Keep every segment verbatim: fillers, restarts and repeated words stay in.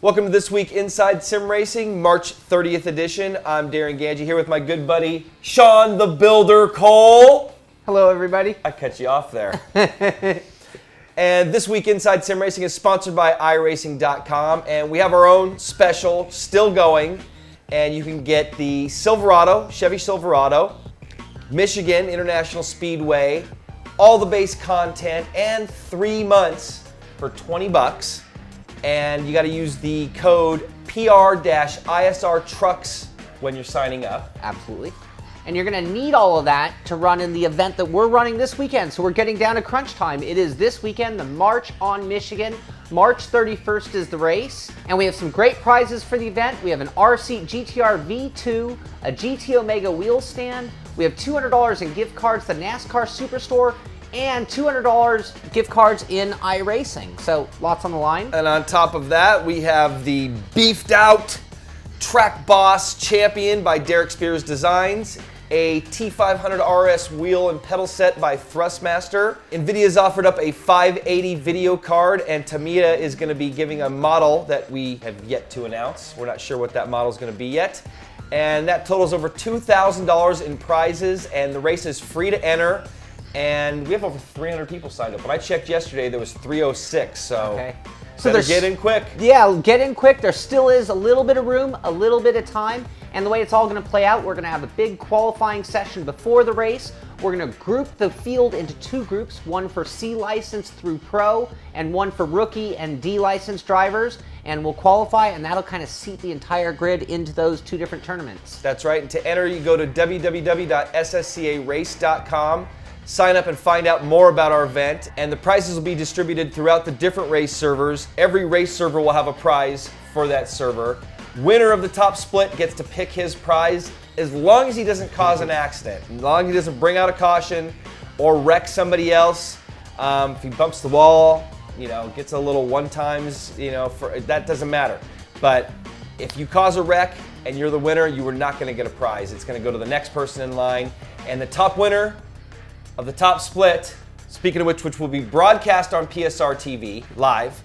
Welcome to This Week Inside Sim Racing, March thirtieth edition. I'm Darren Ganji here with my good buddy, Sean the Builder Cole. Hello, everybody. I cut you off there. And This Week Inside Sim Racing is sponsored by i racing dot com, and we have our own special still going, and you can get the Silverado, Chevy Silverado, Michigan International Speedway, all the base content, and three months for twenty bucks. And you got to use the code P R I S R trucks when you're signing up. Absolutely. And you're going to need all of that to run in the event that we're running this weekend. So we're getting down to crunch time. It is this weekend, the March on Michigan. March thirty-first is the race. And we have some great prizes for the event. We have an R C G T R V two, a G T Omega wheel stand. We have two hundred dollars in gift cards to NASCAR Superstore, and two hundred dollars gift cards in iRacing. So lots on the line. And on top of that, we have the beefed out Track Boss Champion by Derek Spears Designs, a T five hundred R S wheel and pedal set by Thrustmaster. Nvidia's offered up a five eighty video card, and Tamiya is gonna be giving a model that we have yet to announce. We're not sure what that model's gonna be yet. And that totals over two thousand dollars in prizes, and the race is free to enter. And we have over three hundred people signed up. When I checked yesterday, there was three oh six, so, okay. So there's, get in quick. Yeah, get in quick. There still is a little bit of room, a little bit of time, and the way it's all gonna play out, we're gonna have a big qualifying session before the race. We're gonna group the field into two groups, one for C license through pro, and one for rookie and D license drivers, and we'll qualify, and that'll kind of seat the entire grid into those two different tournaments. That's right, and to enter, you go to w w w dot s s c a race dot com. Sign up and find out more about our event, and the prizes will be distributed throughout the different race servers. Every race server will have a prize for that server. Winner of the top split gets to pick his prize as long as he doesn't cause an accident, as long as he doesn't bring out a caution or wreck somebody else. Um, if he bumps the wall, you know, gets a little one times, you know, for, that doesn't matter. But if you cause a wreck and you're the winner, you are not gonna get a prize. It's gonna go to the next person in line, and the top winner of the top split, speaking of which, which will be broadcast on P S R T V live.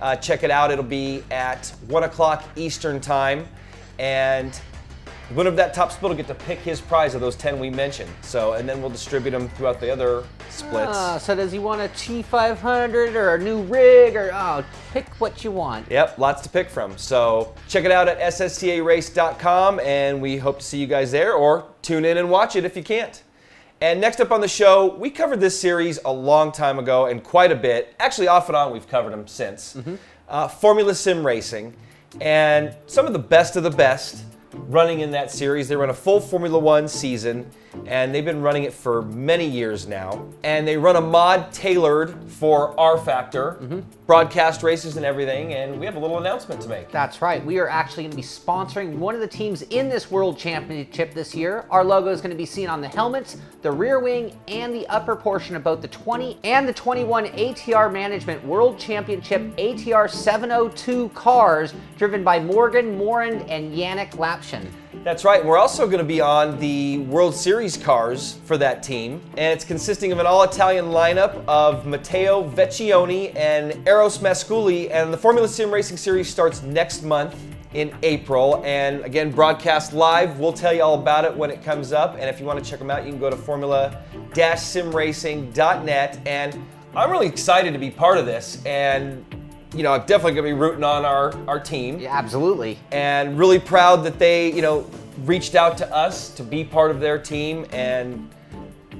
Uh, check it out, it'll be at one o'clock Eastern time. And the winner of that top split will get to pick his prize of those ten we mentioned. So, and then we'll distribute them throughout the other splits. Ah, so does he want a T five hundred or a new rig, or oh, pick what you want. Yep, lots to pick from. So check it out at s s c a race dot com, and we hope to see you guys there, or tune in and watch it if you can't. And next up on the show, we covered this series a long time ago, and quite a bit. Actually, off and on, we've covered them since. Mm-hmm. uh, Formula Sim Racing, and some of the best of the best running in that series. They run a full Formula One season, and they've been running it for many years now. And they run a mod tailored for R Factor, mm-hmm. broadcast races and everything, and we have a little announcement to make. That's right. We are actually going to be sponsoring one of the teams in this World Championship this year. Our logo is going to be seen on the helmets, the rear wing, and the upper portion of both the twenty and the twenty-one A T R Management World Championship A T R seven oh two cars, driven by Morgan Morand and Yannick Lapshin. That's right. We're also going to be on the World Series cars for that team, and it's consisting of an all-Italian lineup of Matteo Vecchione and Eros Masculi, and the Formula Sim Racing series starts next month in April, and again, broadcast live. We'll tell you all about it when it comes up, and if you want to check them out, you can go to formula sim racing dot net, and I'm really excited to be part of this, and you know, I'm definitely going to be rooting on our, our team. Yeah, absolutely. And really proud that they, you know, reached out to us to be part of their team, and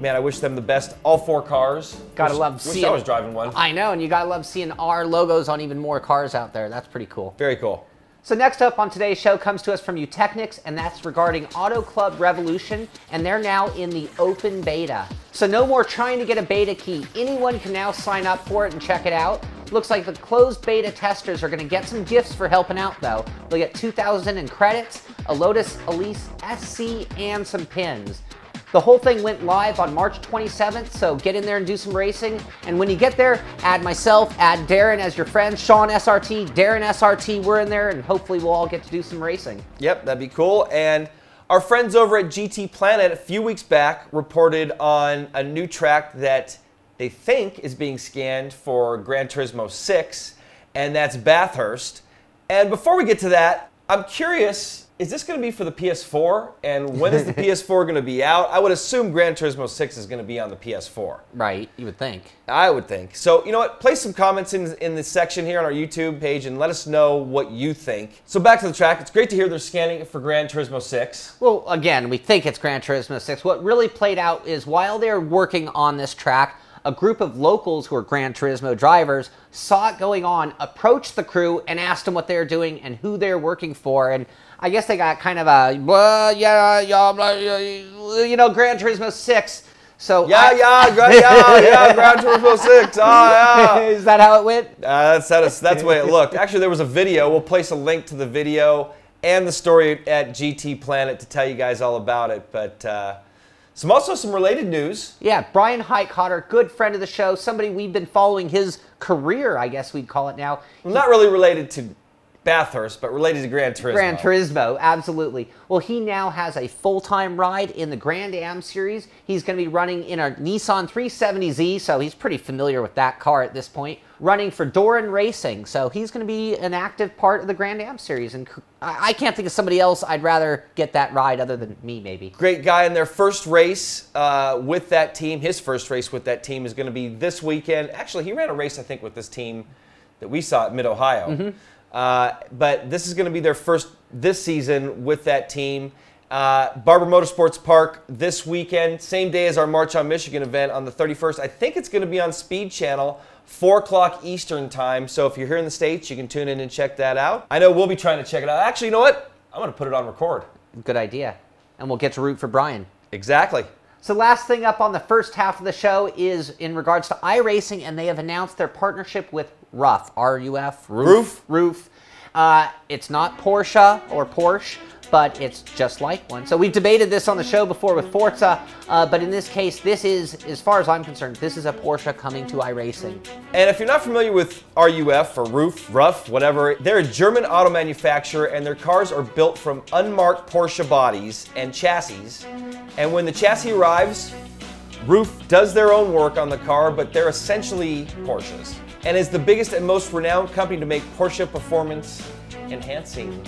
man, I wish them the best. All four cars. Gotta wish, love seeing. Wish I was driving one. I know, and you gotta love seeing our logos on even more cars out there. That's pretty cool. Very cool. So next up on today's show comes to us from Utechnics, and that's regarding Auto Club Revolution, and they're now in the open beta. So no more trying to get a beta key. Anyone can now sign up for it and check it out. Looks like the closed beta testers are gonna get some gifts for helping out though. They'll get two thousand in credits, a Lotus Elise S C, and some pins. The whole thing went live on March twenty-seventh, so get in there and do some racing. And when you get there, add myself, add Darren as your friend, Sean S R T, Darren S R T, we're in there, and hopefully we'll all get to do some racing. Yep, that'd be cool. And our friends over at G T Planet a few weeks back reported on a new track that they think is being scanned for Gran Turismo six, and that's Bathurst. And before we get to that, I'm curious, is this going to be for the P S four? And when is the P S four going to be out? I would assume Gran Turismo six is going to be on the P S four. Right, you would think. I would think. So, you know what? Place some comments in, in the section here on our YouTube page and let us know what you think. So back to the track. It's great to hear they're scanning it for Gran Turismo six. Well, again, we think it's Gran Turismo six. What really played out is while they're working on this track, a group of locals who are Gran Turismo drivers saw it going on, approached the crew, and asked them what they were doing and who they were working for. And I guess they got kind of a, well, yeah, yeah, you know, Gran Turismo six. So yeah, I, yeah, yeah, yeah, yeah, Gran Turismo six. Oh, yeah. Is that how it went? Uh, that's, that's, that's the way it looked. Actually, there was a video. We'll place a link to the video and the story at G T Planet to tell you guys all about it. But, uh, Some also some related news. Yeah, Brian Heitkotter, good friend of the show, somebody we've been following his career, I guess we'd call it now. Well, not really related to Bathurst, but related to Gran Turismo. Gran Turismo, absolutely. Well, he now has a full-time ride in the Grand Am Series. He's going to be running in a Nissan three seventy Z, so he's pretty familiar with that car at this point. Running for Doran Racing, so he's going to be an active part of the Grand Am Series. And I can't think of somebody else I'd rather get that ride other than me, maybe. Great guy in their first race uh, with that team. His first race with that team is going to be this weekend. Actually, he ran a race, I think, with this team that we saw at Mid-Ohio. Mm-hmm. Uh, but this is going to be their first this season with that team. Uh, Barber Motorsports Park this weekend, same day as our March on Michigan event on the thirty-first. I think it's going to be on Speed Channel, four o'clock Eastern time. So if you're here in the States, you can tune in and check that out. I know we'll be trying to check it out. Actually, you know what? I'm going to put it on record. Good idea. And we'll get to root for Brian. Exactly. So last thing up on the first half of the show is in regards to iRacing, and they have announced their partnership with R U F, R U F, RUF, RUF. Uh, it's not Porsche or Porsche, but it's just like one. So we've debated this on the show before with Forza, uh, but in this case, this is, as far as I'm concerned, this is a Porsche coming to iRacing. And if you're not familiar with R U F or RUF, RUF, whatever, they're a German auto manufacturer, and their cars are built from unmarked Porsche bodies and chassis. And when the chassis arrives, RUF does their own work on the car, but they're essentially Porsches. And is the biggest and most renowned company to make Porsche performance enhancing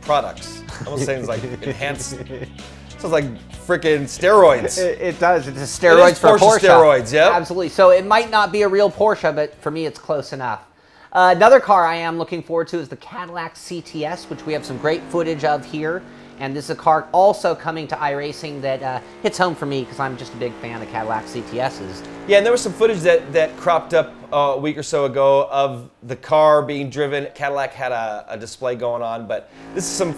products. Almost sounds like enhanced. Sounds like freaking steroids. It, it does. It's a steroids it for Porsche. Porsche steroids, yeah. Absolutely. So it might not be a real Porsche, but for me, it's close enough. Uh, another car I am looking forward to is the Cadillac C T S, which we have some great footage of here. And this is a car also coming to iRacing that uh, hits home for me because I'm just a big fan of Cadillac C T Ss. Yeah, and there was some footage that, that cropped up uh, a week or so ago of the car being driven. Cadillac had a, a display going on, but this is some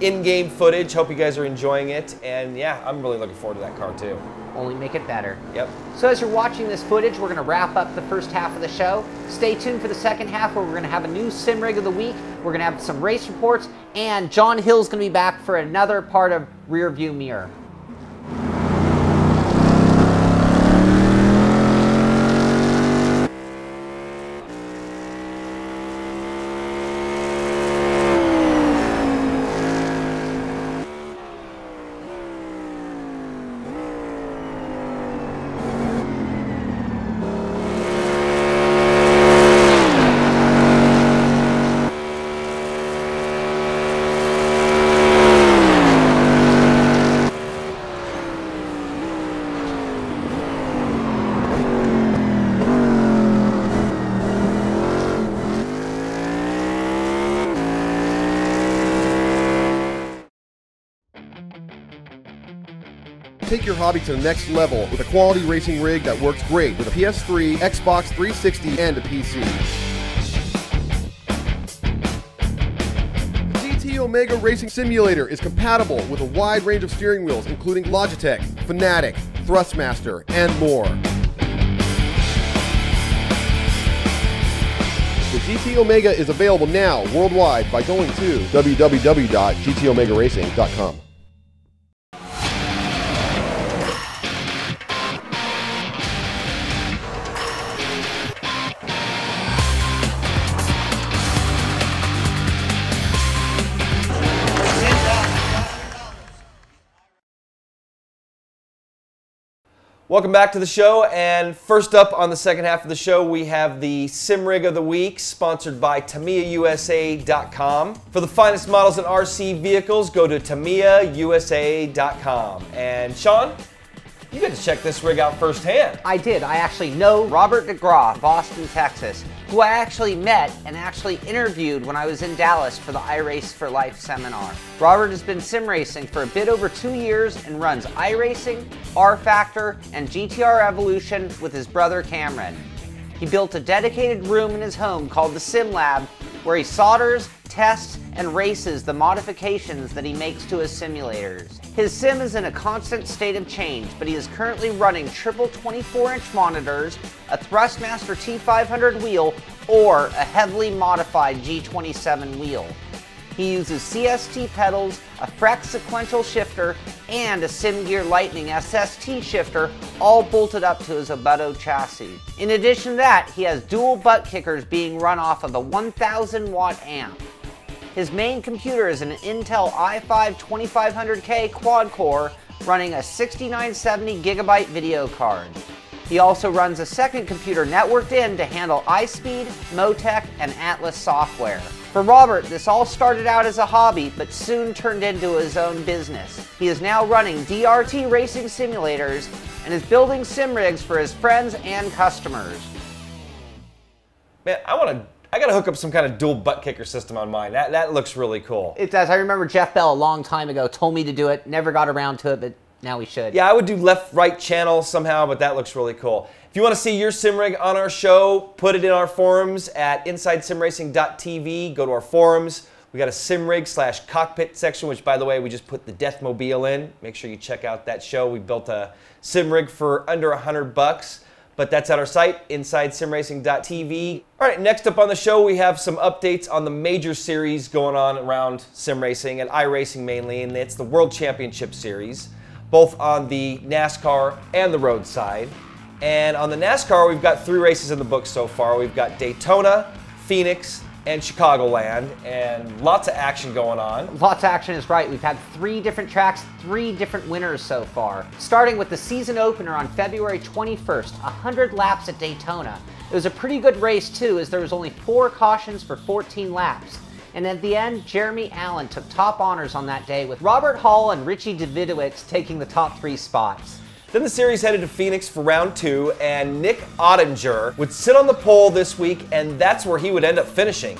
in-game footage. Hope you guys are enjoying it. And yeah, I'm really looking forward to that car too. Only make it better. Yep. So as you're watching this footage, we're going to wrap up the first half of the show. Stay tuned for the second half where we're going to have a new Sim Rig of the Week. We're going to have some race reports, and John Hill's going to be back for another part of Rearview Mirror. Take your hobby to the next level with a quality racing rig that works great with a P S three, Xbox three sixty, and a P C. G T Omega Racing Simulator is compatible with a wide range of steering wheels, including Logitech, Fanatic, Thrustmaster, and more. The G T Omega is available now worldwide by going to w w w dot g t omega racing dot com. Welcome back to the show, and first up on the second half of the show, we have the Sim Rig of the Week, sponsored by Tamiya U S A dot com. For the finest models in R C vehicles, go to Tamiya U S A dot com. And Sean, you got to check this rig out firsthand. I did. I actually know Robert DeGraw, Boston, Texas, who I actually met and actually interviewed when I was in Dallas for the iRace for Life seminar. Robert has been sim racing for a bit over two years and runs iRacing, R-Factor, and G T R Evolution with his brother Cameron. He built a dedicated room in his home called the Sim Lab where he solders, tests, and races the modifications that he makes to his simulators. His sim is in a constant state of change, but he is currently running triple twenty-four inch monitors, a Thrustmaster T five hundred wheel, or a heavily modified G twenty-seven wheel. He uses C S T pedals, a Frex sequential shifter, and a SimGear Lightning S S T shifter, all bolted up to his Oboto chassis. In addition to that, he has dual butt kickers being run off of a one thousand watt amp. His main computer is an Intel i five twenty-five hundred K quad-core running a sixty-nine seventy gigabyte video card. He also runs a second computer networked in to handle iSpeed, Motec, and Atlas software. For Robert, this all started out as a hobby, but soon turned into his own business. He is now running D R T racing simulators and is building sim rigs for his friends and customers. Man, I want to, I got to hook up some kind of dual butt kicker system on mine. That, that looks really cool. It does. I remember Jeff Bell a long time ago told me to do it, never got around to it, but now we should. Yeah, I would do left-right channel somehow, but that looks really cool. If you want to see your sim rig on our show, put it in our forums at Inside Sim Racing dot T V. Go to our forums. We got a sim rig slash cockpit section, which, by the way, we just put the Deathmobile in. Make sure you check out that show. We built a sim rig for under a hundred bucks, but that's at our site, Inside Sim Racing dot T V. All right, next up on the show, we have some updates on the major series going on around sim racing and iRacing mainly, and it's the World Championship Series, both on the NASCAR and the road side. And on the NASCAR, we've got three races in the books so far. We've got Daytona, Phoenix, and Chicagoland, and lots of action going on. Lots of action is right. We've had three different tracks, three different winners so far. Starting with the season opener on February twenty-first, one hundred laps at Daytona. It was a pretty good race too, as there was only four cautions for fourteen laps. And at the end, Jeremy Allen took top honors on that day, with Robert Hall and Richie Davidowicz taking the top three spots. Then the series headed to Phoenix for round two, and Nick Ottinger would sit on the pole this week, and that's where he would end up finishing,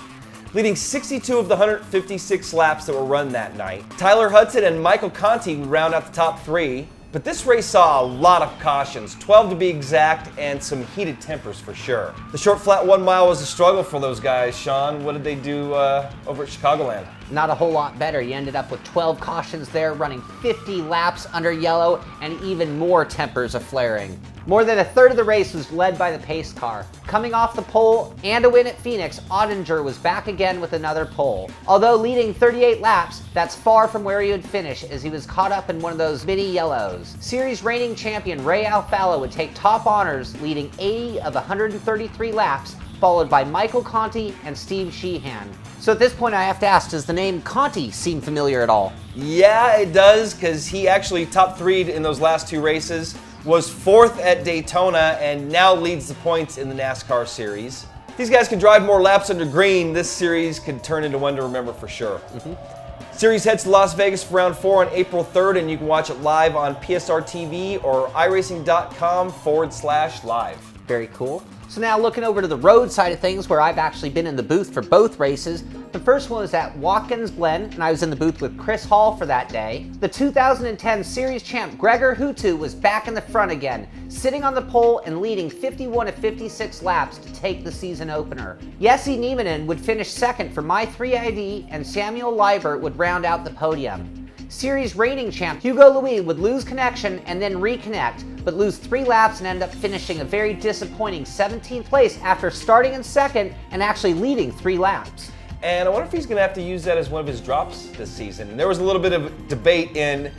leading sixty-two of the one hundred fifty-six laps that were run that night. Tyler Hudson and Michael Conti would round out the top three, but this race saw a lot of cautions, twelve to be exact, and some heated tempers for sure. The short flat one mile was a struggle for those guys. Sean, what did they do uh, over at Chicagoland? Not a whole lot better. You ended up with twelve cautions there, running fifty laps under yellow, and even more tempers a-flaring. More than a third of the race was led by the pace car. Coming off the pole and a win at Phoenix, Ottinger was back again with another pole. Although leading thirty-eight laps, that's far from where he would finish, as he was caught up in one of those mini yellows. Series reigning champion Ray Alfalfa would take top honors, leading eighty of one hundred thirty-three laps, followed by Michael Conti and Steve Sheehan. So at this point I have to ask, does the name Conti seem familiar at all? Yeah, it does, because he actually top three'd in those last two races, was fourth at Daytona, and now leads the points in the NASCAR series. These guys can drive more laps under green. This series could turn into one to remember for sure. Mm-hmm. Series heads to Las Vegas for round four on April third, and you can watch it live on P S R T V or iRacing dot com forward slash live. Very cool. So now looking over to the road side of things, where I've actually been in the booth for both races. The first one was at Watkins Glen, and I was in the booth with Chris Hall for that day. The two thousand ten series champ Gregor Hutu was back in the front again, sitting on the pole and leading fifty-one of fifty-six laps to take the season opener. Jesse Nieminen would finish second for My three I D, and Samuel Liebert would round out the podium. Series reigning champ Hugo Louis would lose connection and then reconnect, but lose three laps and end up finishing a very disappointing seventeenth place after starting in second and actually leading three laps. And I wonder if he's going to have to use that as one of his drops this season. And there was a little bit of debate in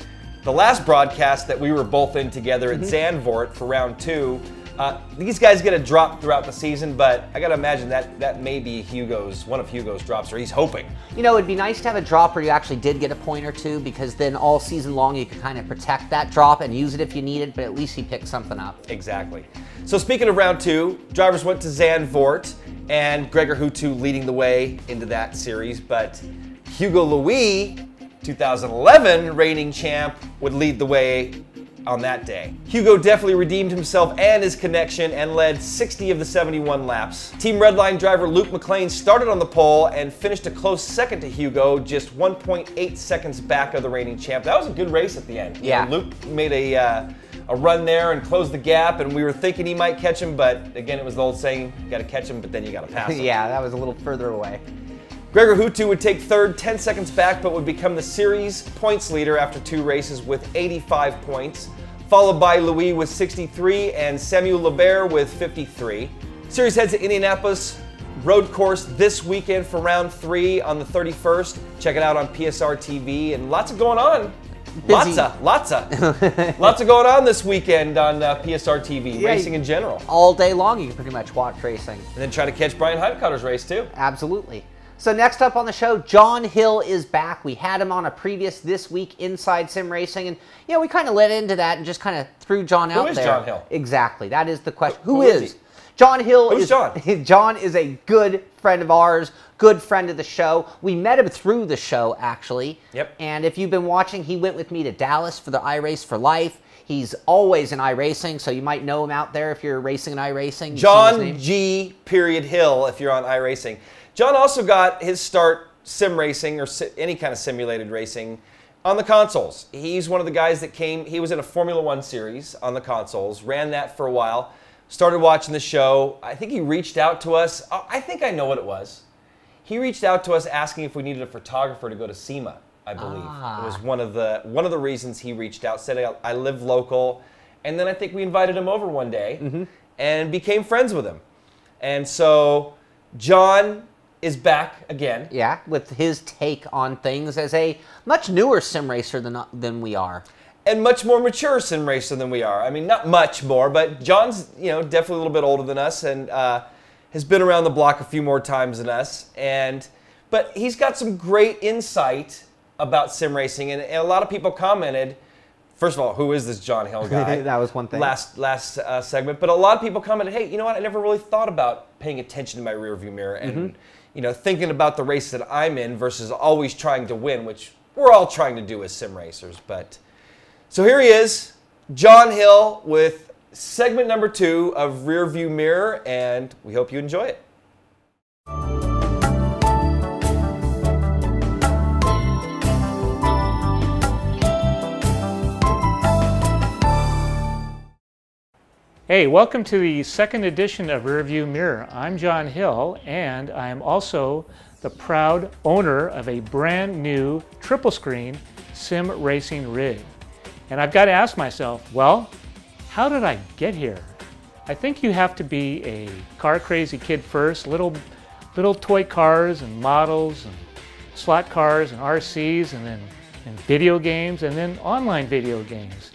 the last broadcast that we were both in together at mm-hmm. Zandvoort for round two Uh, these guys get a drop throughout the season, but I gotta imagine that that may be Hugo's, one of Hugo's drops, or he's hoping. You know, it'd be nice to have a drop where you actually did get a point or two, because then all season long you can kind of protect that drop and use it if you need it, but at least he picked something up. Exactly. So speaking of round two, drivers went to Zandvoort, and Gregor Hutu leading the way into that series, but Hugo Louis, two thousand eleven reigning champ, would lead the way on that day. Hugo definitely redeemed himself and his connection and led sixty of the seventy-one laps. Team Redline driver Luke McLean started on the pole and finished a close second to Hugo, just one point eight seconds back of the reigning champ. That was a good race at the end. Yeah. You know, Luke made a, uh, a run there and closed the gap, and we were thinking he might catch him, but again, it was the old saying, you gotta catch him, but then you gotta pass him. Yeah, that was a little further away. Gregor Hutu would take third, ten seconds back, but would become the series points leader after two races with eighty-five points, followed by Louis with sixty-three and Samuel Lebert with fifty-three. Series heads to Indianapolis road course this weekend for round three on the thirty-first. Check it out on P S R T V, and lots of going on. Busy. Lots of, lots of, lots of going on this weekend on uh, P S R T V, yeah, racing in general. All day long you can pretty much watch racing. And then try to catch Brian Heidecotter's race too. Absolutely. So next up on the show, John Hill is back. We had him on a previous This Week Inside Sim Racing, and yeah, we kind of led into that and just kind of threw John out there. Who is John Hill? Exactly, that is the question. Who, who is? is he? John Hill Who's is John? John is a good friend of ours, good friend of the show. We met him through the show, actually. Yep. And if you've been watching, he went with me to Dallas for the iRace for Life. He's always in iRacing, so you might know him out there if you're racing in iRacing. John G. Period Hill, if you're on iRacing. John also got his start sim racing, or si any kind of simulated racing, on the consoles. He's one of the guys that came, he was in a Formula One series on the consoles, ran that for a while, started watching the show. I think he reached out to us. I think I know what it was. He reached out to us asking if we needed a photographer to go to SEMA. I believe ah. it was one of the one of the reasons he reached out. Said I, I live local, and then I think we invited him over one day mm-hmm. and became friends with him. And so John is back again. Yeah, with his take on things as a much newer sim racer than than we are, and much more mature sim racer than we are. I mean, not much more, but John's you know definitely a little bit older than us, and uh, has been around the block a few more times than us. And but he's got some great insight about sim racing, and, and a lot of people commented, first of all, who is this John Hill guy? That was one thing. Last last uh, segment, but a lot of people commented, hey, you know what, I never really thought about paying attention to my rearview mirror and mm-hmm. you know thinking about the race that I'm in versus always trying to win, which we're all trying to do as sim racers. But so here he is, John Hill, with segment number two of Rearview Mirror, and we hope you enjoy it. Hey, welcome to the second edition of Rearview Mirror. I'm John Hill, and I'm also the proud owner of a brand new triple screen sim racing rig. And I've got to ask myself, well, how did I get here? I think you have to be a car crazy kid first, little, little toy cars and models and slot cars and R Cs, and then and video games, and then online video games.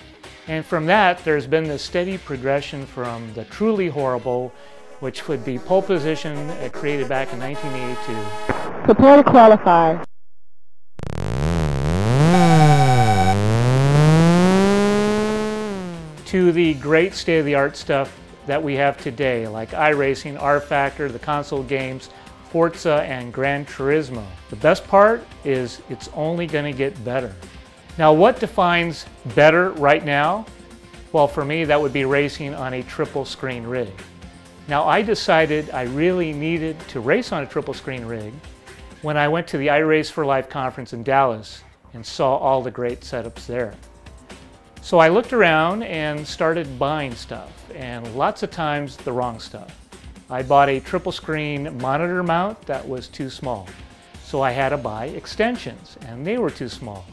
And from that, there's been this steady progression from the truly horrible, which would be Pole Position, uh, created back in nineteen eighty-two. Prepare to qualify. To the great state-of-the-art stuff that we have today, like iRacing, R-Factor, the console games, Forza, and Gran Turismo. The best part is it's only going to get better. Now, what defines better right now? Well, for me, that would be racing on a triple screen rig. Now, I decided I really needed to race on a triple screen rig when I went to the iRace for Life conference in Dallas and saw all the great setups there. So I looked around and started buying stuff, and lots of times the wrong stuff. I bought a triple screen monitor mount that was too small. So I had to buy extensions, and they were too small.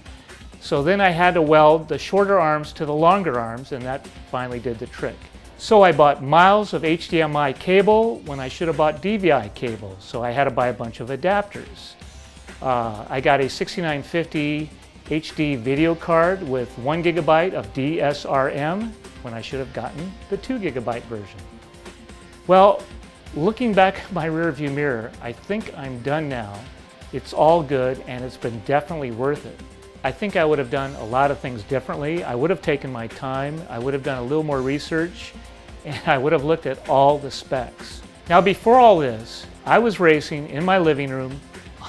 So then I had to weld the shorter arms to the longer arms, and that finally did the trick. So I bought miles of H D M I cable when I should have bought D V I cable, so I had to buy a bunch of adapters. Uh, I got a sixty-nine fifty H D video card with one gigabyte of D S R M when I should have gotten the two gigabyte version. Well, looking back at my rearview mirror, I think I'm done now. It's all good and it's been definitely worth it. I think I would have done a lot of things differently. I would have taken my time. I would have done a little more research, and I would have looked at all the specs. Now, before all this, I was racing in my living room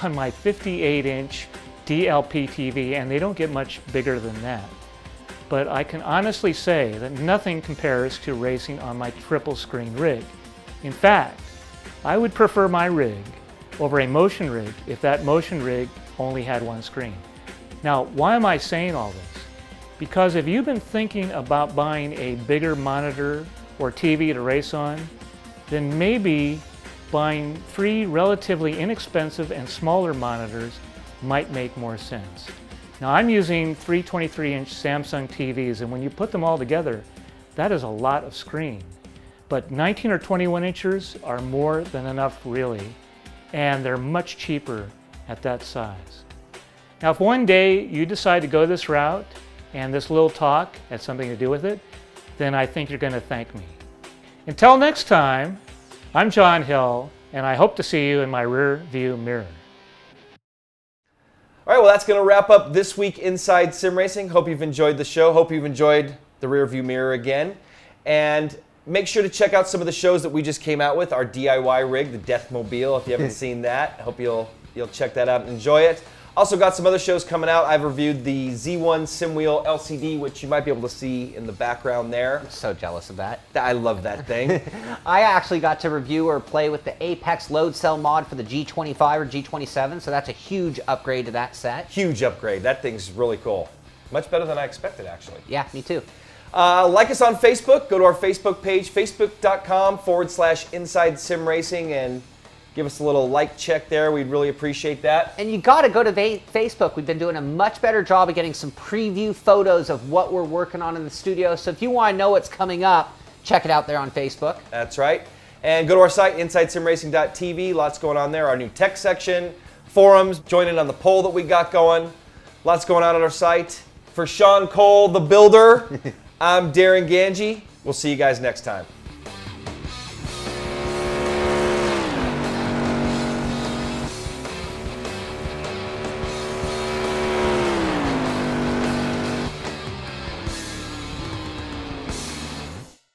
on my fifty-eight inch D L P T V, and they don't get much bigger than that. But I can honestly say that nothing compares to racing on my triple screen rig. In fact, I would prefer my rig over a motion rig if that motion rig only had one screen. Now, why am I saying all this? Because if you've been thinking about buying a bigger monitor or T V to race on, then maybe buying three relatively inexpensive and smaller monitors might make more sense. Now, I'm using three twenty-three inch Samsung T Vs, and when you put them all together, that is a lot of screen. But nineteen or twenty-one inchers are more than enough, really, and they're much cheaper at that size. Now, if one day you decide to go this route and this little talk has something to do with it, then I think you're going to thank me. Until next time, I'm John Hill, and I hope to see you in my rear view mirror. All right, well, that's going to wrap up this week Inside Sim Racing. Hope you've enjoyed the show. Hope you've enjoyed the rear view mirror again. And make sure to check out some of the shows that we just came out with, our D I Y rig, the Deathmobile, if you haven't seen that. I hope you'll, you'll check that out and enjoy it. Also got some other shows coming out. I've reviewed the Z one SimWheel L C D, which you might be able to see in the background there. I'm so jealous of that. I love that thing. I actually got to review or play with the Apex Load Cell mod for the G twenty-five or G twenty-seven, so that's a huge upgrade to that set. Huge upgrade. That thing's really cool. Much better than I expected, actually. Yeah, me too. Uh, like us on Facebook. Go to our Facebook page, facebook.com forward slash Inside Sim Racing, and give us a little like check there. We'd really appreciate that. And you gotta go to Facebook. We've been doing a much better job of getting some preview photos of what we're working on in the studio. So if you wanna know what's coming up, check it out there on Facebook. That's right. And go to our site, Inside Sim Racing dot T V. Lots going on there. Our new tech section, forums, join in on the poll that we got going. Lots going on on our site. For Sean Cole, the builder, I'm Darren Ganji. We'll see you guys next time.